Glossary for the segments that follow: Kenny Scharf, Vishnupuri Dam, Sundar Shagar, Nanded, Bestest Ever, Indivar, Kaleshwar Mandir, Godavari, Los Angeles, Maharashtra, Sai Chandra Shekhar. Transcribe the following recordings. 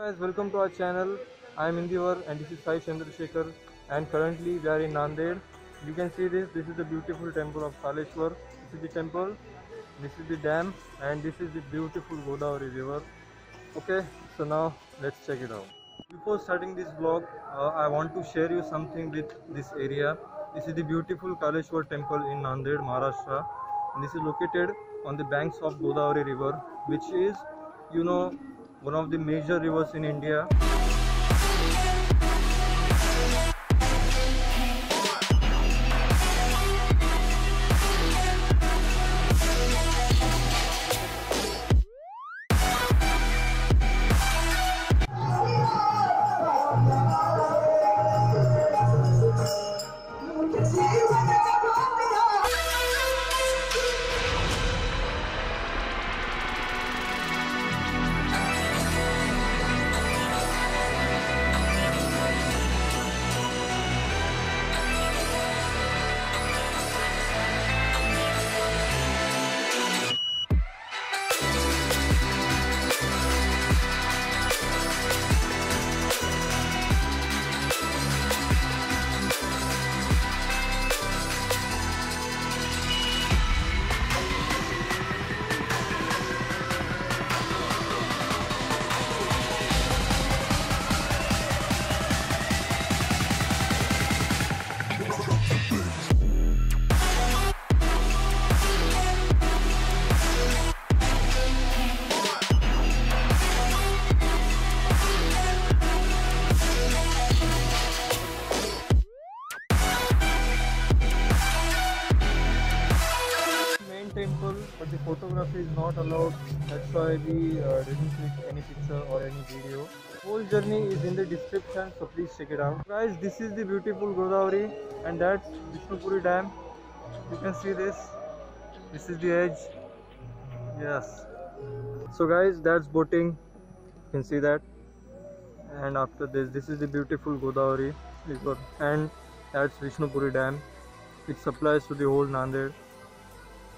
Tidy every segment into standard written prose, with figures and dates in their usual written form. Guys, welcome to our channel. I am Indivar and this is Sai Chandra Shekhar, and currently we are in Nanded. You can see this is the beautiful temple of Kaleshwar. This is the temple, this is the dam, and this is the beautiful Godavari river. Okay, so now let's check it out. Before starting this vlog, I want to share you something with this area. This is the beautiful Kaleshwar temple in Nanded, Maharashtra, and this is located on the banks of Godavari river, which is, you know, one of the major rivers in India. Temple, but the photography is not allowed. That's why we didn't click any picture or any video. Whole journey is in the description, so please check it out. Guys, this is the beautiful Godavari, and that's Vishnupuri Dam. You can see this is the edge. Yes, so guys, that's boating. You can see that. And after this is the beautiful Godavari river, and that's Vishnupuri Dam, which supplies to the whole Nanded,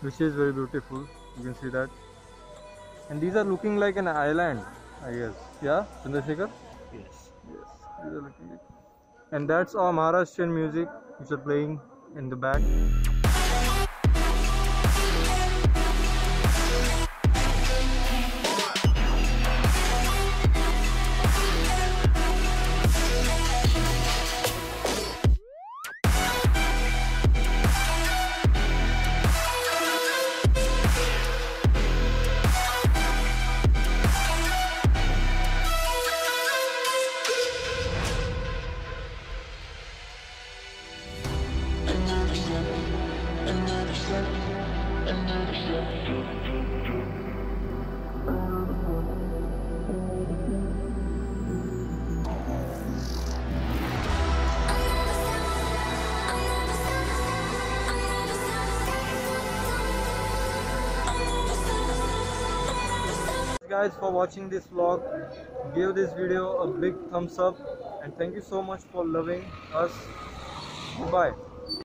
which is very beautiful. You can see that. And these are looking like an island, I guess. Yeah, Sundar Shagar? Yes. These are looking like. And that's our Maharashtrian music, which are playing in the back. Guys, for watching this vlog, give this video a big thumbs up, and thank you so much for loving us. Goodbye.